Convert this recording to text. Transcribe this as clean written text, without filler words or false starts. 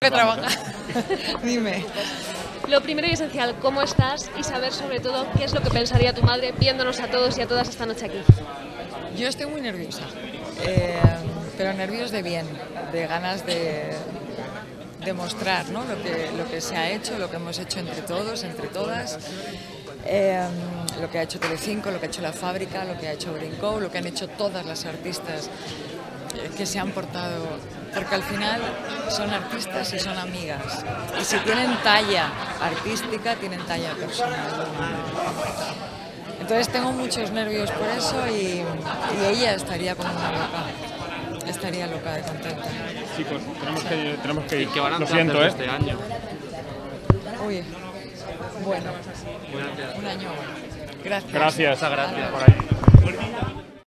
Petra Bonga. Dime. Lo primero y esencial, ¿cómo estás? Y saber sobre todo qué es lo que pensaría tu madre viéndonos a todos y a todas esta noche aquí. Yo estoy muy nerviosa, pero nervios de bien, de ganas de demostrar, ¿no?, lo que se ha hecho, lo que hemos hecho entre todos, entre todas, lo que ha hecho Telecinco, lo que ha hecho La Fábrica, lo que ha hecho Brinko, lo que han hecho todas las artistas que se han portado, porque al final son artistas y son amigas, y si tienen talla artística, tienen talla personal. Entonces tengo muchos nervios por eso y ella estaría como una loca, estaría loca de contenta. Chicos, tenemos que ir. ¿Qué van a hacer este año? Uy, bueno, un año bueno. Gracias. Gracias por ahí.